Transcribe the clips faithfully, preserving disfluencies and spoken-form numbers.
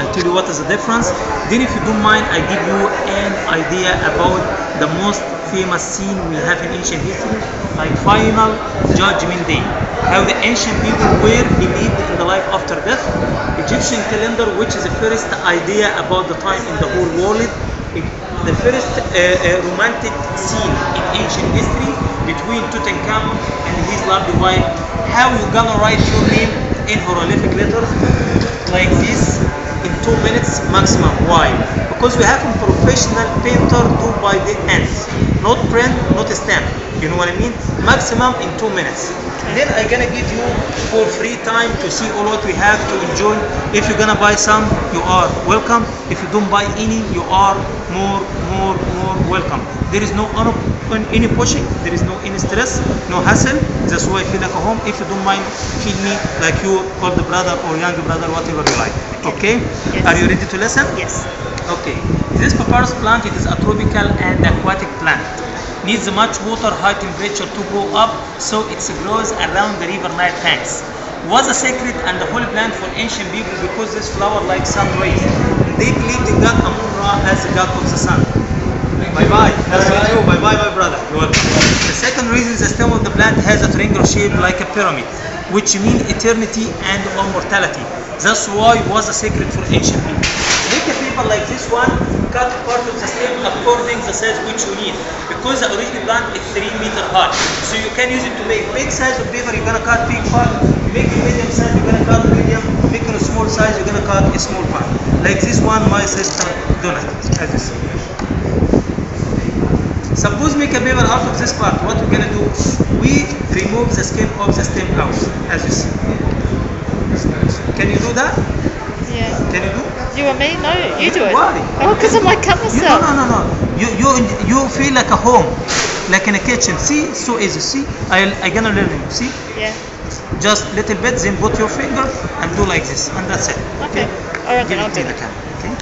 I'll tell you what is the difference. Then if you don't mind, I give you an idea about the most famous scene we have in ancient history, like final judgment day, how the ancient people were believed in the life after death. Egyptian calendar, which is the first idea about the time in the whole world. It, the first uh, uh, romantic scene in ancient history between Tutankhamun and his lovely wife. How you gonna write your name in honorific letters like this in two minutes maximum. Why? Because we have a professional painter do by the hands, not print, not stamp. You know what I mean? Maximum in two minutes. Then I'm gonna give you for free time to see all what we have to enjoy. If you're gonna buy some, you are welcome. If you don't buy any, you are more, more, more welcome. There is no any pushing. There is no any stress, no hassle. That's why I feel like a home. If you don't mind, feel me like you call the brother or young brother, whatever you like. Okay? Yes. Are you ready to listen? Yes. Okay. This papyrus plant, it is a tropical and aquatic plant. Needs much water, high temperature to grow up, so it grows around the river Nile banks. Was a sacred and a holy plant for ancient people because this flower like sun rays. They believed in God Amun Ra as the god of the sun. Bye bye. That's what you. Bye bye, my brother. You're welcome. The second reason, the stem of the plant has a triangular shape like a pyramid, which means eternity and immortality. That's why it was a sacred for ancient people. Make a paper like this one, cut part of the stem according to the size which you need. Because the original plant is three meter high. So you can use it to make big size of paper, you're gonna cut big part. Make a medium size, you're gonna cut medium. Make a small size, you're gonna cut a small part. Like this one, my sister Donna, as you see. Suppose make a paper out of this part. What we're gonna do, we remove the skin of the stem out, as you see. Can you do that? Yeah. Can you do? You and me? No, you do it. Why? Oh, because I might cut myself. No, no, no, no. You, you, you feel like a home, like in a kitchen. See, so easy. See, I, I gonna learn you. See? Yeah. Just little bit, then put your finger and do like this, and that's it. Okay. Okay. All right, then I'll do that. Okay.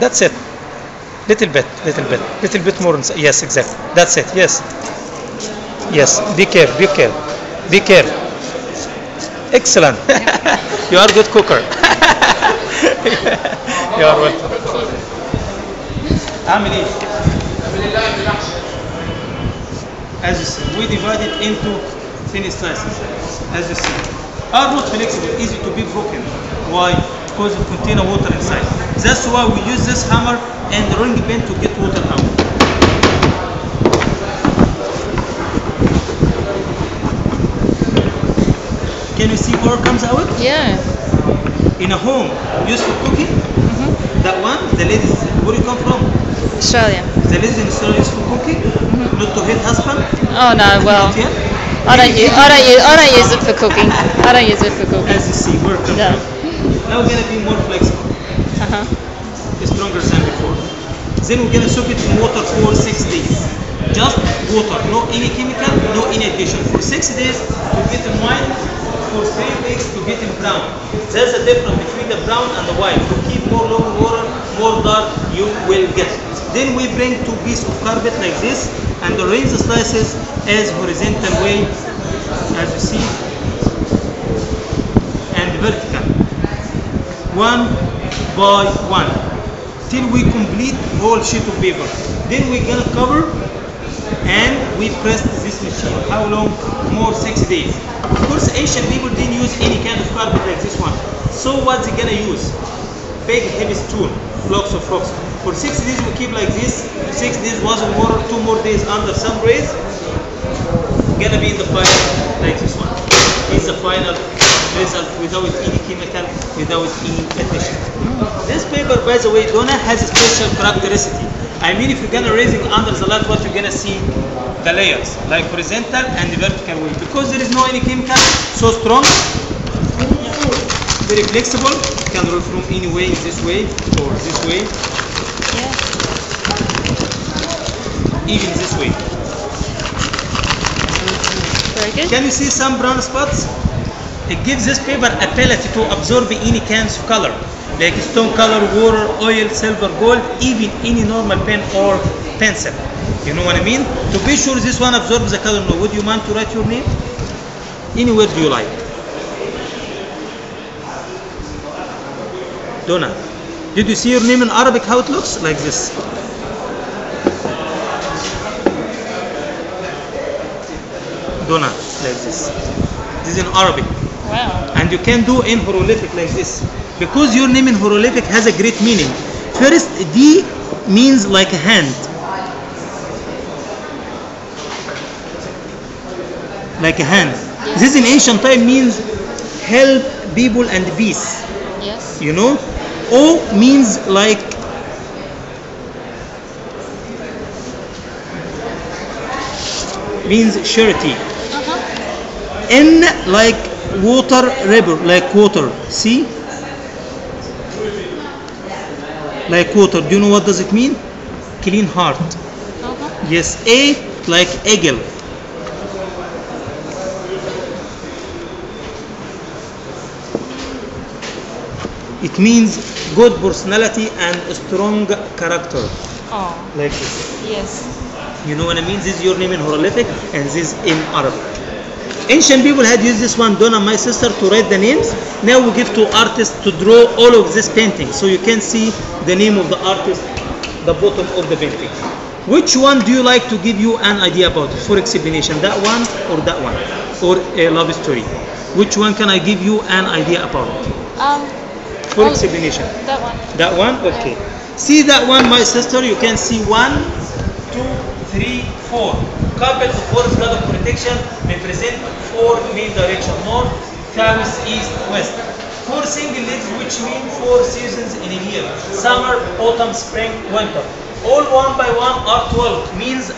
That's it. Little bit, little bit, little bit more. Yes, exactly. That's it. Yes. Yes. Be careful. Be careful. Be careful. Excellent. You are a good cooker. You are welcome. As you see, we divide it into thin slices. As you see, are not flexible, easy to be broken. Why? Because it contains water inside. That's why we use this hammer and rolling pin to get water out. Can you see water comes out? Yeah. In a home, used for cooking. Mm-hmm. That one, the ladies, where do you come from? Australia. The ladies in Australia used for cooking, mm-hmm. Not to hate husband. Oh no, well. I don't, use, I, don't use, I don't use it for cooking. I don't use it for cooking. As you see, where it comes yeah. from. Now we're gonna be more flexible, uh-huh. Stronger than before. Then we're gonna soak it in water for six days. Just water, no any chemical, no any addition. For six days to get it mild, for three weeks to get it brown. There's a difference between the brown and the white. To keep more long water, more dark you will get. Then we bring two pieces of carpet like this and arrange the slices as horizontal way, as you see, and vertical. One by one till we complete whole sheet of paper. Then we're gonna cover and we press this machine. How long? More six days. Of course, ancient people didn't use any kind of carpet like this one. So what they gonna use? Big heavy stone, blocks of rocks. For six days we keep like this. Six days was more, two more days under sun rays. Gonna be in the final like this one. It's the final result without any chemical, without any addition. This paper, by the way, Donna, has a special characteristic. I mean, if you're gonna raise it under the light, what you're gonna see the layers, like horizontal and the vertical way, because there is no any chemical, so strong, very flexible. You can roll from any way, this way or this way, even this way. Very good. Can you see some brown spots? It gives this paper ability to absorb any kinds of color, like stone color, water, oil, silver, gold, even any normal pen or pencil. You know what I mean? To be sure this one absorbs the color. No, would you mind to write your name? Anywhere do you like? Donna, did you see your name in Arabic how it looks? Like this. Donna, like this. This is in Arabic. Wow. And you can do in Hieroglyphic like this. Because your name in Hieroglyphic has a great meaning. First, D means like a hand. Like a hand. Yes. This in ancient time means help people and peace. Yes. You know? O means like means charity. Uh-huh. N like water river, like water. See? Like water. Do you know what does it mean? Clean heart. Uh-huh. Yes. A like eagle. It means good personality and strong character. Oh. Like this. Yes. You know what I mean? This is your name in Hieroglyphic and this is in Arabic. Ancient people had used this one, Donna, my sister, to write the names. Now we give to artists to draw all of this painting. So you can see the name of the artist, the bottom of the painting. Which one do you like to give you an idea about it? For explanation, that one or that one? Or a love story? Which one can I give you an idea about it? Um. For explanation. That one. That one? Okay. Yeah. See that one, my sister, you can see one, two, three, four. Couple of four blood of protection represent four main directions, north, south, east, west. Four single leaves, which mean four seasons in a year. Summer, autumn, spring, winter. All one by one are twelve, means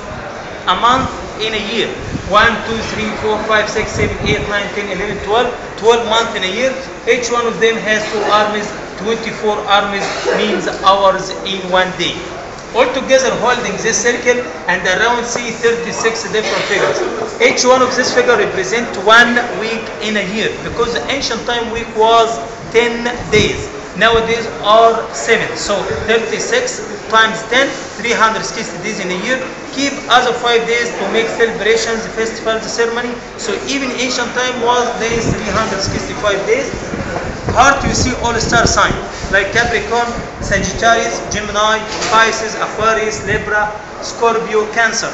a month in a year. one, two, three, four, five, six, seven, eight, nine, ten, eleven, twelve. twelve months in a year. Each one of them has two armies. twenty-four armies means hours in one day. Altogether holding this circle and around see thirty-six different figures. Each one of these figures represents one week in a year. Because the ancient time week was ten days. Nowadays are seven. So thirty-six times ten, three hundred sixty days in a year. Keep other five days to make celebrations, festivals, ceremony. So even ancient time was days three hundred sixty-five days. Heart you see all star signs like Capricorn, Sagittarius, Gemini, Pisces, Aquarius, Libra, Scorpio, Cancer.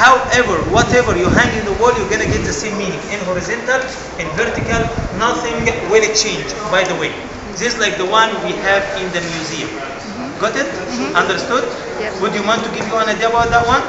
However, whatever you hang in the wall, you're gonna get the same meaning. In horizontal, in vertical, nothing will change. By the way, this is like the one we have in the museum. Mm-hmm. Got it? Mm-hmm. Understood? Yep. Would you want to give you an idea about that one?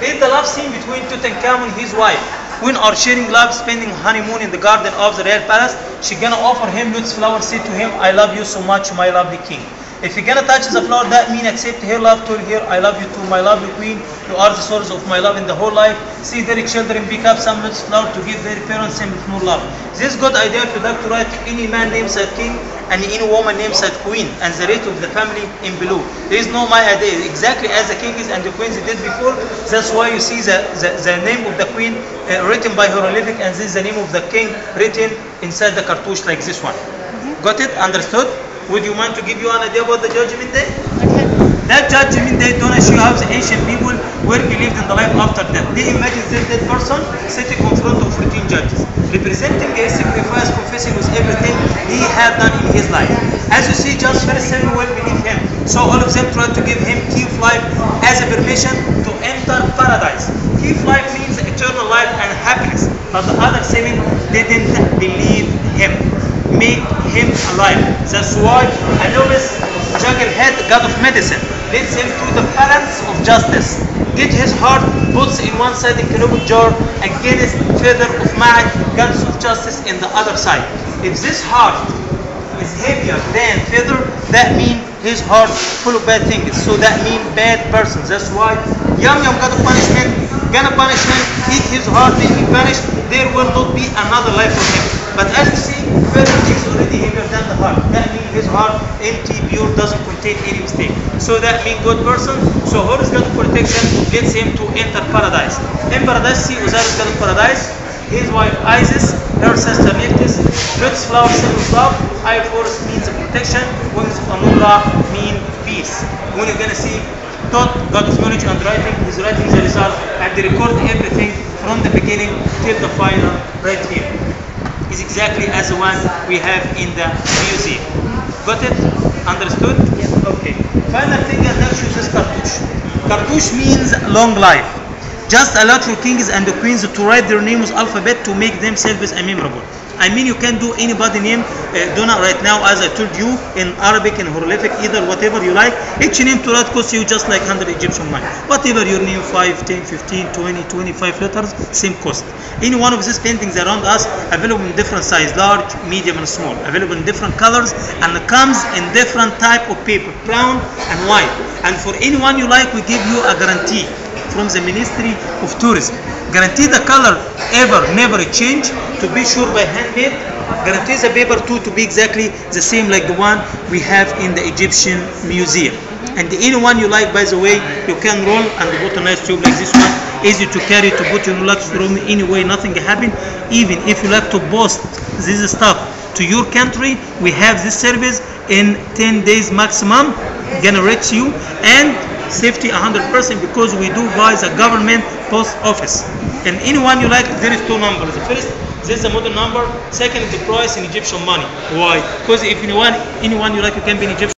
It's the love scene between Tutankhamun and his wife. When are sharing love, spending honeymoon in the garden of the royal palace, she's gonna offer him lotus flower, say to him, I love you so much, my lovely king. If you're gonna touch the flower, that means accept her love, tell her, I love you too, my lovely queen, you are the source of my love in the whole life. See their children pick up some lotus flower to give their parents some more love. This good idea if you'd like to write any man names a king and any woman names a queen and the rate of the family in below. There is no my idea, exactly as the kings and the queens did before. That's why you see the, the, the name of the queen uh, written by Hieroglyphic, and this is the name of the king written inside the cartouche like this one. Mm-hmm. Got it? Understood? Would you mind to give you an idea about the judgment day? Okay. That judgment day, Donna, shows ancient people were believed in the life after death. They imagine this dead person sitting in front of fourteen judges, representing a sacrifice, confessing with everything he had done in his life. As you see, Judge first seven will believe him. So all of them tried to give him key of life as a permission to enter paradise. Key of life means eternal life and happiness. But the other seven didn't believe him. Make him alive. That's why Anubis, Juggerhead, god of medicine, leads him to the balance of justice. Get his heart, puts in one side in Kenobi jar, against feather of Ma'at, guns of justice in the other side. If this heart is heavier than feather, that means his heart full of bad things. So that means bad person. That's why Yam Yam, god of punishment, gonna punish him, eat his heart, then he punished. There will not be another life for him. But as you see, feather is already heavier than the heart. That means his heart, empty, pure, doesn't contain any mistake. So that means good person. So horizontal protection gets him to enter paradise. In paradise, see Uzair is going to paradise. His wife Isis, her sister Nechtis, lotus flower, symbol of love. Eye force means protection. Wings of Amun Ra mean peace. When you're going to see thought God is knowledge and writing, He is writing the result and He records everything from the beginning till the final right here. It's exactly as the one we have in the museum. Got it? Understood? Yes. Okay. Final thing I tell you is Cartouche. Cartouche means long life. Just allow true kings and the queens to write their names alphabet to make themselves memorable. I mean, you can do anybody name uh, Donna right now, as I told you, in Arabic, in Hieroglyphic, either, whatever you like. Each name to write costs you just like one hundred Egyptian money. Whatever your name, five, ten, fifteen, twenty, twenty-five letters, same cost. Any one of these paintings around us available in different size, large, medium, and small, available in different colors, and comes in different type of paper, brown and white. And for anyone you like, we give you a guarantee from the Ministry of Tourism. Guarantee the color ever, never change, to be sure by handmade. Guarantee the paper too to be exactly the same like the one we have in the Egyptian museum. And anyone you like, by the way, you can roll and put a nice tube like this one. Easy to carry, to put in your luggage room anyway, nothing happened. Even if you like to post this stuff to your country, we have this service in ten days maximum, gonna reach you. And safety one hundred percent, because we do buy the government post office. And anyone you like, there is two numbers. First, this is the modern number. Second, the price in Egyptian money. Why? Because if anyone, anyone you like, you can be in Egyptian.